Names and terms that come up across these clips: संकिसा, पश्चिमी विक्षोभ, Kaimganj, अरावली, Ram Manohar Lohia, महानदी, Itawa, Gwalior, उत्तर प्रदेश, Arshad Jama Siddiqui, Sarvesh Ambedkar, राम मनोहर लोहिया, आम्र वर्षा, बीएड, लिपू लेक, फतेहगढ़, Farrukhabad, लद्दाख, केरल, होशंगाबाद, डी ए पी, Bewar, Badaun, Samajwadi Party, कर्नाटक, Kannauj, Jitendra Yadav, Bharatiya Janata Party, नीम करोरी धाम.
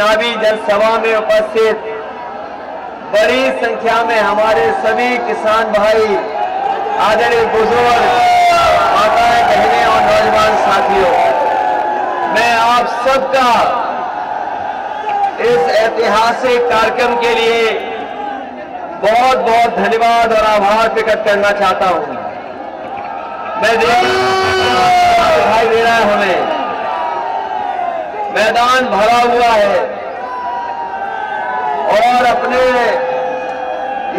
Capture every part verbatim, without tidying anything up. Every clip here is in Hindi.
चुनावी जनसभा में उपस्थित बड़ी संख्या में हमारे सभी किसान भाई, आदरणीय बुजुर्ग, माताएं, बहनें और नौजवान साथियों, मैं आप सबका इस ऐतिहासिक कार्यक्रम के लिए बहुत बहुत धन्यवाद और आभार प्रकट करना चाहता हूं। मैं देख दिखाई दे रहा है, हमें मैदान भरा हुआ है और अपने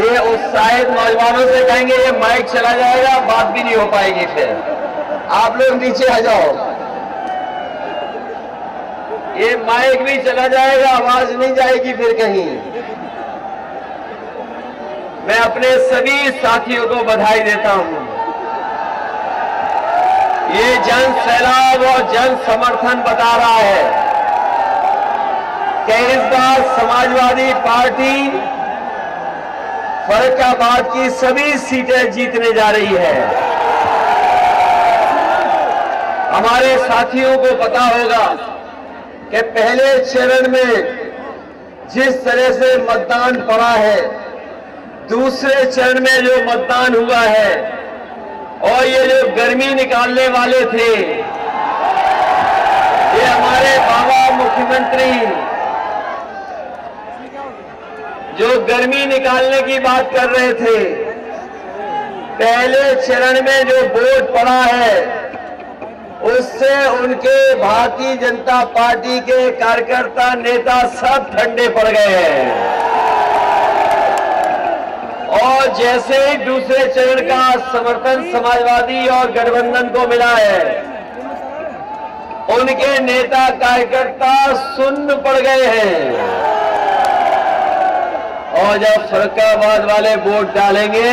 ये उत्साहित नौजवानों से कहेंगे ये माइक चला जाएगा, बात भी नहीं हो पाएगी, फिर आप लोग नीचे आ जाओ, ये माइक भी चला जाएगा, आवाज नहीं जाएगी फिर कहीं। मैं अपने सभी साथियों को बधाई देता हूं। ये जन सैलाब और जन समर्थन बता रहा है कि इस बार समाजवादी पार्टी फर्रुखाबाद की सभी सीटें जीतने जा रही है। हमारे साथियों को पता होगा कि पहले चरण में जिस तरह से मतदान पड़ा है, दूसरे चरण में जो मतदान हुआ है और ये जो गर्मी निकालने वाले थे, ये हमारे बाबा मुख्यमंत्री जो गर्मी निकालने की बात कर रहे थे, पहले चरण में जो वोट पड़ा है उससे उनके भारतीय जनता पार्टी के कार्यकर्ता, नेता सब ठंडे पड़ गए हैं। और जैसे ही दूसरे चरण का समर्थन समाजवादी और गठबंधन को मिला है, उनके नेता कार्यकर्ता सुन्न पड़ गए हैं। और जब फर्रुखाबाद वाले वोट डालेंगे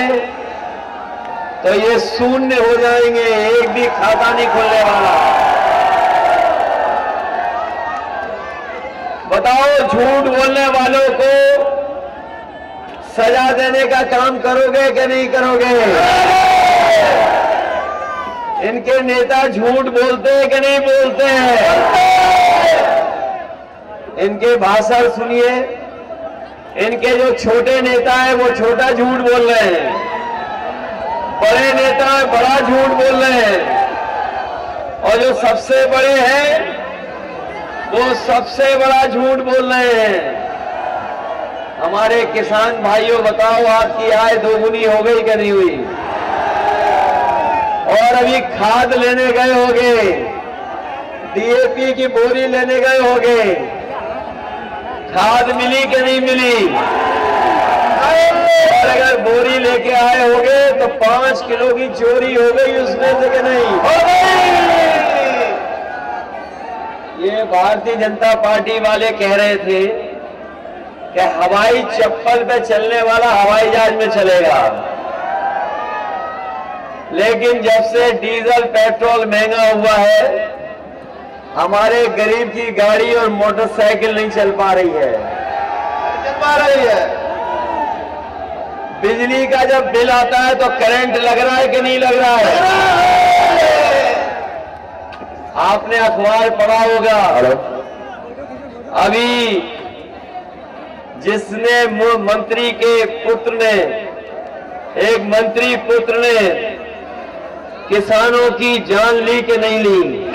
तो ये शून्य हो जाएंगे, एक भी खाता नहीं खुलने वाला। बताओ, झूठ बोलने वालों को सजा देने का काम करोगे कि नहीं करोगे? इनके नेता झूठ बोलते हैं कि नहीं बोलते हैं? इनके भाषण सुनिए, इनके जो छोटे नेता है वो छोटा झूठ बोल रहे हैं, बड़े नेता है बड़ा झूठ बोल रहे हैं, और जो सबसे बड़े हैं वो सबसे बड़ा झूठ बोल रहे हैं। हमारे किसान भाइयों, बताओ आपकी आय दोगुनी हो गई कि नहीं हुई? और अभी खाद लेने गए होगे, डी ए पी की बोरी लेने गए होगे, खाद मिली कि नहीं मिली? और अगर बोरी लेके आए होगे तो पांच किलो की चोरी हो गई उसमें से कि नहीं हो गई? ये भारतीय जनता पार्टी वाले कह रहे थे कि हवाई चप्पल पे चलने वाला हवाई जहाज में चलेगा, लेकिन जब से डीजल पेट्रोल महंगा हुआ है, हमारे गरीब की गाड़ी और मोटरसाइकिल नहीं चल पा रही है, चल पा रही है। बिजली का जब बिल आता है तो करंट लग रहा है कि नहीं लग रहा है? आपने अखबार पढ़ा होगा, अभी जिसने मंत्री के पुत्र ने, एक मंत्री पुत्र ने किसानों की जान ली कि नहीं ली?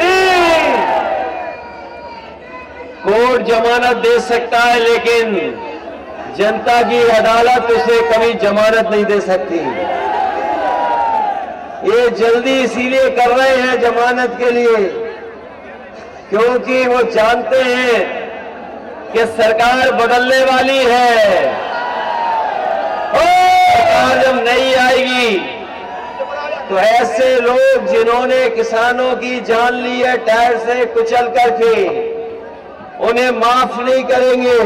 कोर्ट जमानत दे सकता है लेकिन जनता की अदालत उसे कभी जमानत नहीं दे सकती। ये जल्दी इसीलिए कर रहे हैं जमानत के लिए क्योंकि वो जानते हैं कि सरकार बदलने वाली है। सरकार जब नहीं आएगी तो ऐसे लोग जिन्होंने किसानों की जान ली है टायर से कुचल करके, उन्हें माफ नहीं करेंगे।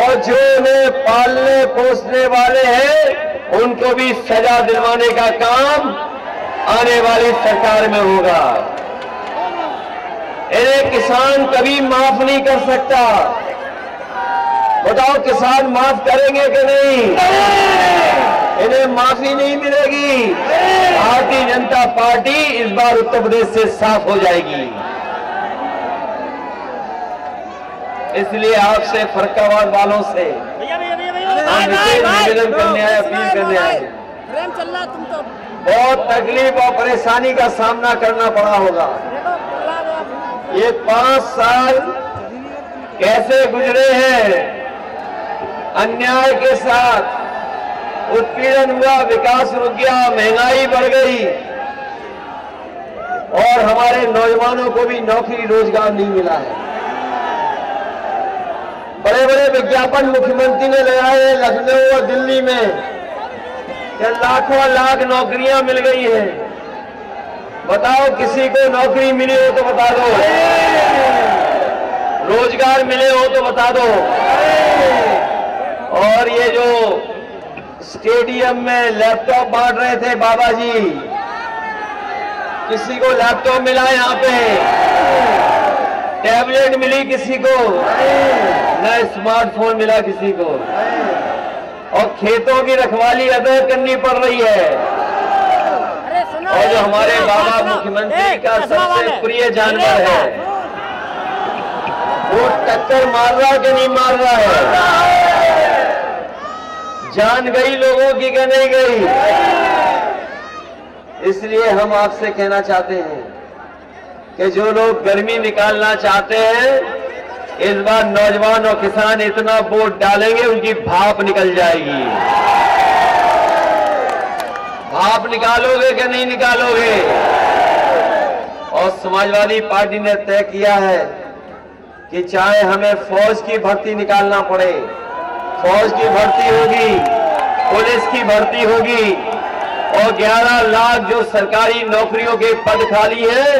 और जो उन्हें पालने पोसने वाले हैं उनको भी सजा दिलवाने का काम आने वाली सरकार में होगा। इन्हें किसान कभी माफ नहीं कर सकता। बताओ, किसान माफ करेंगे कि नहीं? इन्हें माफी नहीं मिलेगी। भारतीय जनता पार्टी इस बार उत्तर प्रदेश से साफ हो जाएगी। इसलिए आपसे फर्रुखाबाद वालों से हम निवेदन करने आए, अपील करने आए। बहुत तकलीफ और परेशानी का सामना करना पड़ा होगा। ये पांच साल कैसे गुजरे हैं, अन्याय के साथ उत्पीड़न हुआ, विकास रुक गया, महंगाई बढ़ गई और हमारे नौजवानों को भी नौकरी रोजगार नहीं मिला है। बड़े बड़े विज्ञापन मुख्यमंत्री ने लगाए हैं लखनऊ और दिल्ली में, क्या लाखों लाख नौकरियां मिल गई हैं। बताओ किसी को नौकरी मिली हो तो बता दो, रोजगार मिले हो तो बता दो। और ये जो स्टेडियम में लैपटॉप बांट रहे थे बाबा जी, किसी को लैपटॉप मिला यहाँ पे? टैबलेट मिली किसी को? न स्मार्टफोन मिला किसी को। और खेतों की रखवाली अदर करनी पड़ रही है। और जो हमारे बाबा मुख्यमंत्री का सबसे प्रिय जानवर है वो टक्कर मार रहा है कि नहीं मार रहा है? जान गई लोगों की कि नहीं गई? इसलिए हम आपसे कहना चाहते हैं कि जो लोग गर्मी निकालना चाहते हैं, इस बार नौजवान और किसान इतना वोट डालेंगे उनकी भाप निकल जाएगी। आप निकालोगे कि नहीं निकालोगे? और समाजवादी पार्टी ने तय किया है कि चाहे हमें फौज की भर्ती निकालना पड़े, फौज की भर्ती होगी, पुलिस की भर्ती होगी और ग्यारह लाख जो सरकारी नौकरियों के पद खाली हैं,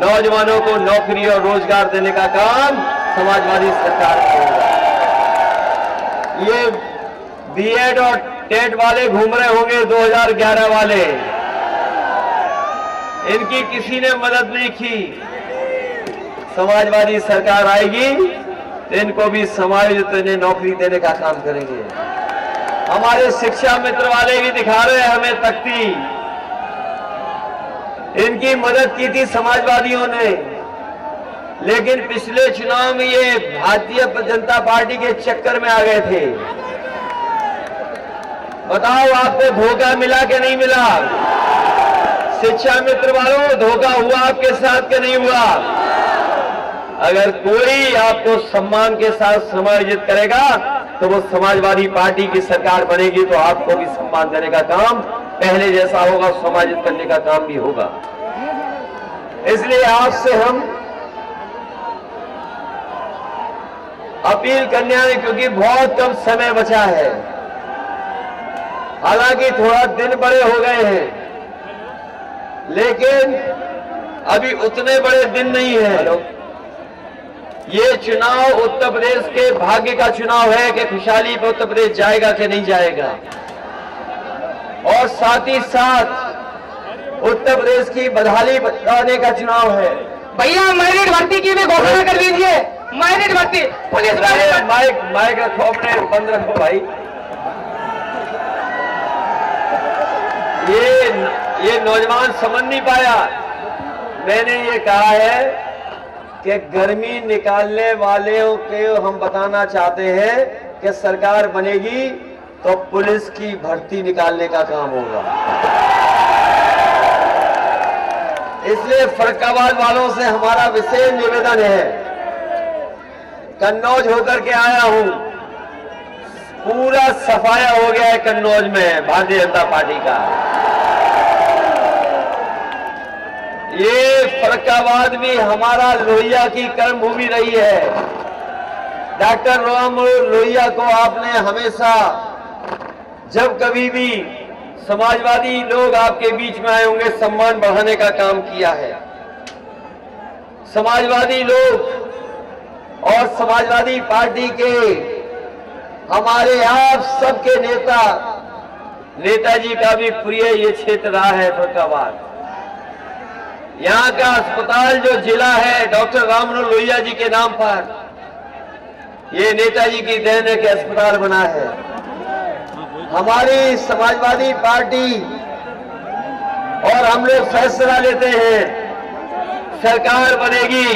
नौजवानों को नौकरी और रोजगार देने का काम समाजवादी सरकार करेगी। ये बीएड और टेट वाले घूम रहे होंगे, दो हज़ार ग्यारह वाले, इनकी किसी ने मदद नहीं की। समाजवादी सरकार आएगी तो इनको भी समायोजित इन्हें नौकरी देने का काम करेंगे। हमारे शिक्षा मित्र वाले भी दिखा रहे हैं हमें तख्ती, इनकी मदद की थी समाजवादियों ने, लेकिन पिछले चुनाव में ये भारतीय जनता पार्टी के चक्कर में आ गए थे। बताओ आपको धोखा मिला कि नहीं मिला? शिक्षा मित्र वालों, धोखा हुआ आपके साथ कि नहीं हुआ? अगर कोई आपको सम्मान के साथ समायोजित करेगा तो वो समाजवादी पार्टी की सरकार बनेगी, तो आपको भी सम्मान देने का काम पहले जैसा होगा, समायोजित करने का काम भी होगा। इसलिए आपसे हम अपील करने आए, क्योंकि बहुत कम समय बचा है। हालांकि थोड़ा दिन बड़े हो गए हैं, लेकिन अभी उतने बड़े दिन नहीं है। ये चुनाव उत्तर प्रदेश के भाग्य का चुनाव है कि खुशहाली पर उत्तर प्रदेश जाएगा कि नहीं जाएगा। और साथ ही साथ उत्तर प्रदेश की बदहाली बताने का चुनाव है। भैया माइनेट भर्ती की भी घोषणा कर दीजिए, माइनेट भर्ती, पुलिस वाले। माइक माइक रखो, अपने बंद रखो भाई। ये ये नौजवान समझ नहीं पाया। मैंने ये कहा है कि गर्मी निकालने वाले को हम बताना चाहते हैं कि सरकार बनेगी तो पुलिस की भर्ती निकालने का काम होगा। इसलिए फर्रुखाबाद वालों से हमारा विशेष निवेदन है। कन्नौज होकर के आया हूं, पूरा सफाया हो गया है कन्नौज में भारतीय जनता पार्टी का। ये फर्रुखाबाद भी हमारा लोहिया की कर्मभूमि रही है। डॉक्टर राम मनोहर लोहिया को आपने हमेशा, जब कभी भी समाजवादी लोग आपके बीच में आए होंगे, सम्मान बढ़ाने का काम किया है। समाजवादी लोग और समाजवादी पार्टी के हमारे आप सबके नेता नेताजी का भी प्रिय ये क्षेत्र रहा है फर्रुखाबाद। यहाँ का अस्पताल जो जिला है डॉक्टर राम मनोहर लोहिया जी के नाम पर, ये नेताजी की देन है कि अस्पताल बना है। हमारी समाजवादी पार्टी और हम लोग फैसला लेते हैं, सरकार बनेगी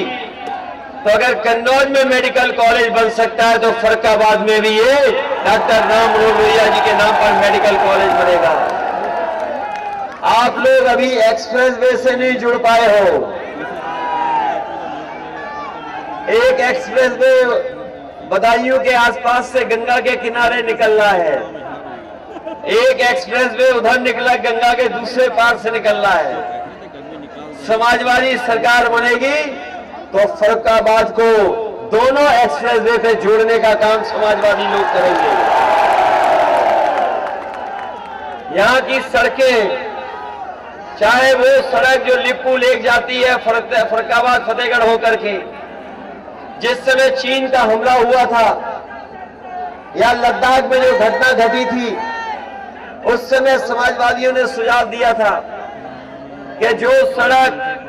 तो अगर कन्नौज में मेडिकल कॉलेज बन सकता है तो फर्रुखाबाद में भी ये डॉक्टर राम मनोहर लोहिया जी के नाम पर मेडिकल कॉलेज बनेगा। आप लोग अभी एक्सप्रेस वे से नहीं जुड़ पाए हो, एक एक्सप्रेस वे बदायूं के आसपास से गंगा के किनारे निकलना है, एक एक्सप्रेस वे उधर निकला गंगा के दूसरे पार से निकलना है। समाजवादी सरकार बनेगी तो फर्रुखाबाद को दोनों एक्सप्रेस वे से जोड़ने का काम समाजवादी लोग करेंगे। यहाँ की सड़कें, चाहे वो सड़क जो लिपू लेक जाती है फर्रुखाबाद फतेहगढ़ होकर के, जिस समय चीन का हमला हुआ था या लद्दाख में जो घटना घटी थी, उस समय समाजवादियों ने सुझाव दिया था कि जो सड़क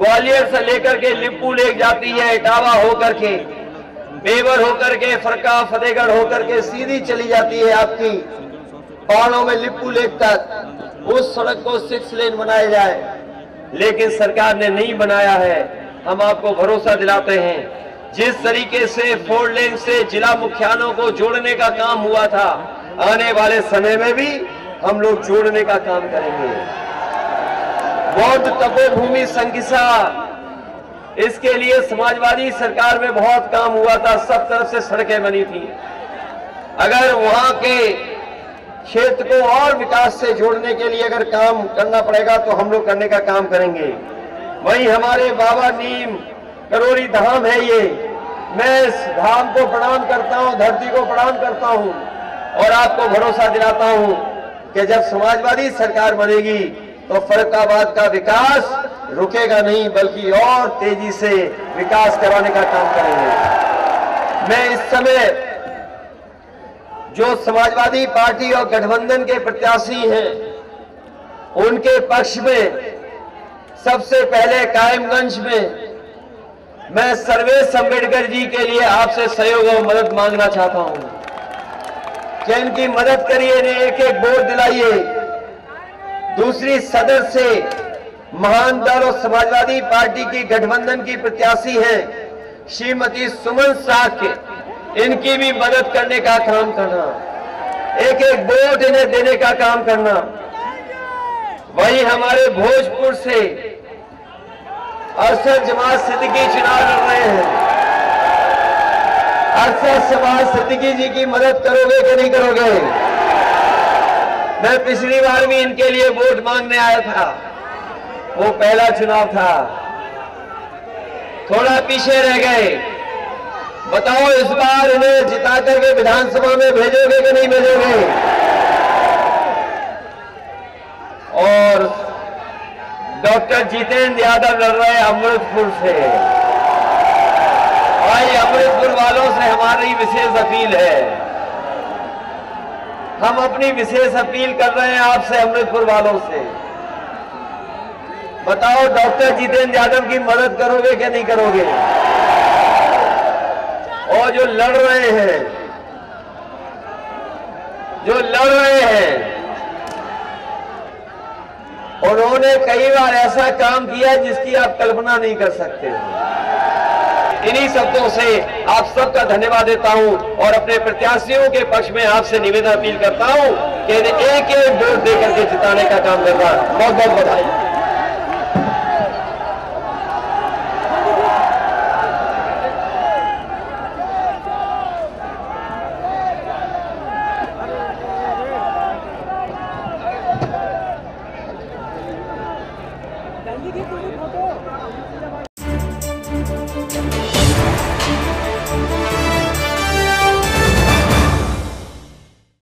ग्वालियर से लेकर के लिपू लेक जाती है, इटावा होकर के, बेवर होकर के, फरका फतेहगढ़ होकर के सीधी चली जाती है आपकी पहाड़ों में लिपू लेक तक, उस सड़क को सिक्स लेन बनाया जाए, लेकिन सरकार ने नहीं बनाया है। हम आपको भरोसा दिलाते हैं, जिस तरीके से फोर लेन से जिला मुख्यालयों को जोड़ने का काम हुआ था, आने वाले समय में भी हम लोग जोड़ने का काम करेंगे। बौद्ध तपोभूमि संकिसा, इसके लिए समाजवादी सरकार में बहुत काम हुआ था, सब तरफ से सड़कें बनी थी। अगर वहां के क्षेत्र को और विकास से जोड़ने के लिए अगर काम करना पड़ेगा तो हम लोग करने का काम करेंगे। वहीं हमारे बाबा नीम करोरी धाम है, ये मैं इस धाम को प्रणाम करता हूँ, धरती को प्रणाम करता हूँ और आपको भरोसा दिलाता हूँ कि जब समाजवादी सरकार बनेगी तो फर्रुखाबाद का विकास रुकेगा नहीं, बल्कि और तेजी से विकास कराने का काम करेंगे। मैं इस समय जो समाजवादी पार्टी और गठबंधन के प्रत्याशी हैं उनके पक्ष में सबसे पहले कायमगंज में मैं सर्वेश अंबेडकर जी के लिए आपसे सहयोग और मदद मांगना चाहता हूं कि इनकी मदद करिए, इन्हें एक एक वोट दिलाइए। दूसरी सदर से महान दल और समाजवादी पार्टी की गठबंधन की प्रत्याशी हैं श्रीमती सुमन सारके, इनकी भी मदद करने का काम करना, एक एक वोट इन्हें देने का काम करना। वहीं हमारे भोजपुर से अरशद जमा सिद्दीकी चुनाव लड़ रहे हैं, अरशद जमा सिद्दीकी जी की मदद करोगे कि नहीं करोगे? मैं पिछली बार भी इनके लिए वोट मांगने आया था, वो पहला चुनाव था, थोड़ा पीछे रह गए। बताओ इस बार इन्हें जिता करके विधानसभा में भेजोगे कि नहीं भेजोगे? और डॉक्टर जितेंद्र यादव लड़ रहे अमृतपुर से, भाई अमृतपुर वालों से हमारी विशेष अपील है, हम अपनी विशेष अपील कर रहे हैं आपसे अमृतपुर वालों से। बताओ डॉक्टर जितेंद्र यादव की मदद करोगे क्या नहीं करोगे? और जो लड़ रहे हैं जो लड़ रहे हैं उन्होंने कई बार ऐसा काम किया जिसकी आप कल्पना नहीं कर सकते। इन्हीं शब्दों से आप सबका धन्यवाद देता हूं और अपने प्रत्याशियों के पक्ष में आपसे निवेदन अपील करता हूं कि एक एक वोट देकर के जिताने का काम करना। बहुत बहुत बधाई।